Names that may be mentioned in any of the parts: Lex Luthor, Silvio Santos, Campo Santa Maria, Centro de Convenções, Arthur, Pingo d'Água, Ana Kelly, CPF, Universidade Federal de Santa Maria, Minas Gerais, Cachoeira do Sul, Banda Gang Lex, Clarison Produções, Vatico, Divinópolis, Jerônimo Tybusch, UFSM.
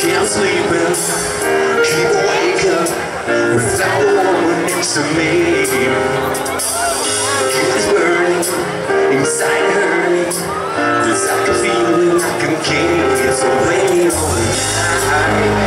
can't sleep and keep awake without the woman next to me. It is burning inside her, cause I can feel it, I can keep so waiting on me.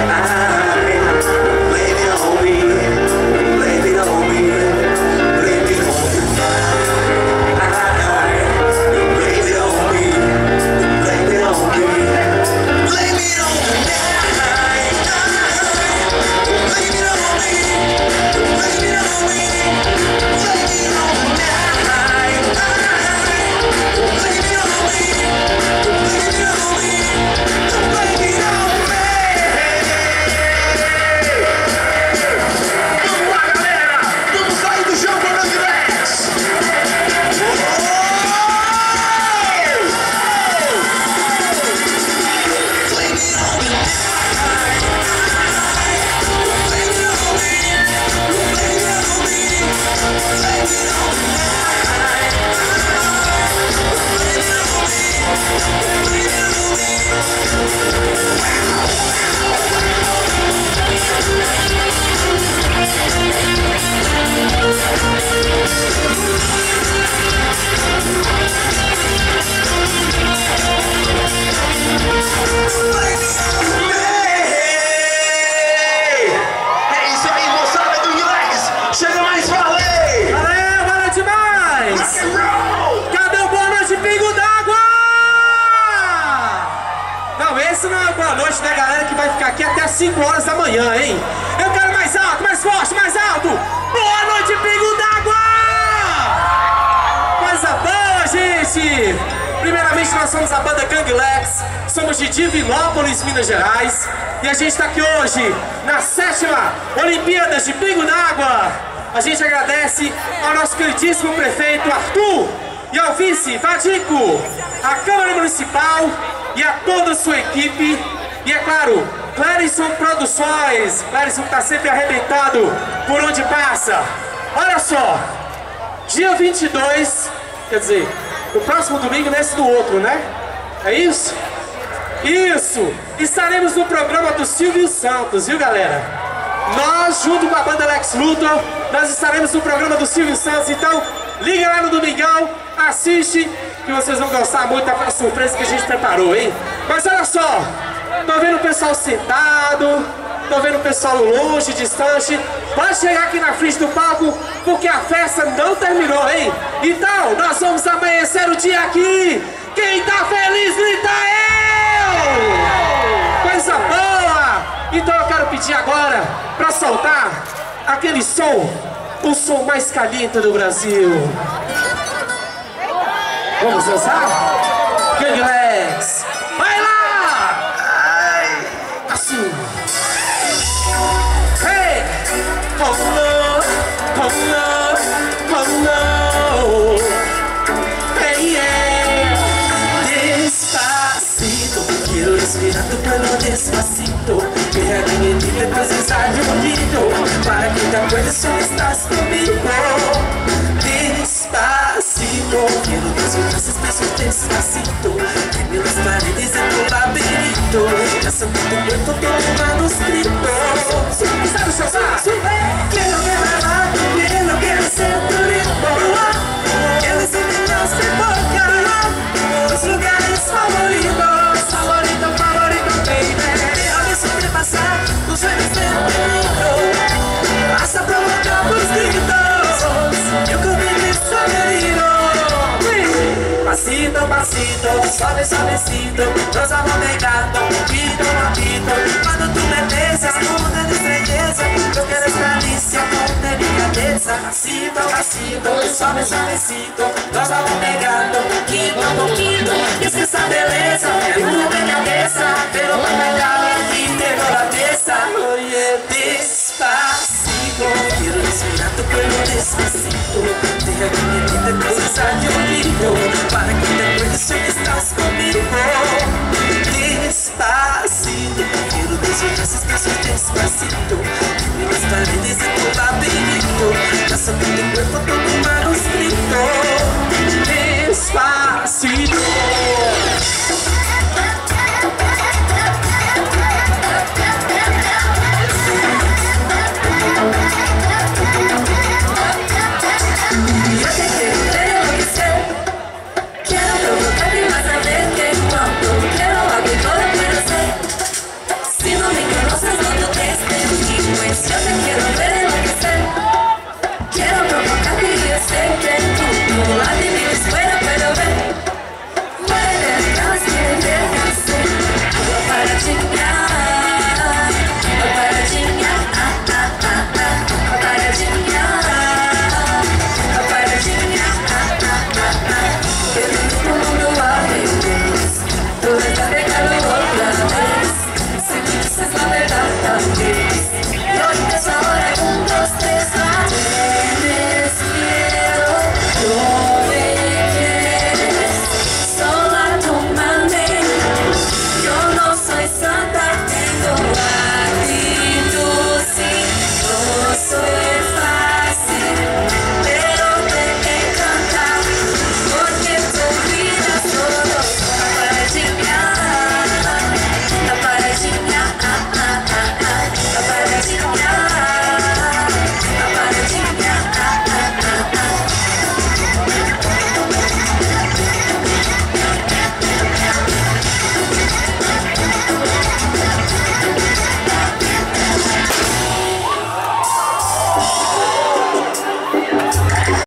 Somos de Divinópolis, Minas Gerais, e a gente está aqui hoje na 7ª Olimpíadas de Pingo d'Água. A gente agradece ao nosso queridíssimo prefeito Arthur e ao vice Vatico, à Câmara Municipal e a toda a sua equipe. E é claro, Clarison Produções, Clarison está sempre arrebentado por onde passa. Olha só, dia 22, quer dizer, no próximo domingo, nesse do outro, né? É isso? Isso! Estaremos no programa do Silvio Santos, viu, galera? Nós, junto com a banda Lex Luthor, nós estaremos no programa do Silvio Santos. Então, liga lá no Domingão, assiste, que vocês vão gostar muito da surpresa que a gente preparou, hein? Mas olha só, tô vendo o pessoal sentado, tô vendo o pessoal longe, distante. Pode chegar aqui na frente do palco, porque a festa não terminou, hein? Então, nós vamos amanhecer o dia aqui! Quem tá feliz, grita eu! Coisa boa! Então eu quero pedir agora pra soltar aquele som, o som mais caliente do Brasil. Vamos dançar? Ganglex! Vai lá! Ai, assim! Hey! Respirando pelo despacito, minha menina, você está de ouvido. Para que da coisa só estás comigo. Despacito, quero dos outros peço despacito. Que meus paredes é teu labirinto. Já sou muito morto pelo manuscrito. Sabe, sabe? Quero ver lá lá, quero que ser turismo. Quero ser nosso boca. Os lugares favoritos. Nos olhos dentro, passa pra matar os gritos. Eu comi saberido. Pasito, pasito, sobe, suavecito. Nós vamos pegar, toma um pito, quando tu me besas, como tem destreza. Eu quero essa delícia, como tem delicadeza. Pasito, pasito, sobe, suavecito. Nós vamos pegar, toma um pito, e esqueça a beleza, eu não tenho cabeça. Pelo pecado na testa, olha, despacito. Quero respirar teu corpo despacito. Terra que me dita coisa de ouvido. Para que depois tu estás comigo. Despacito. Quero desejar essas pessoas despacito. Minhas paredes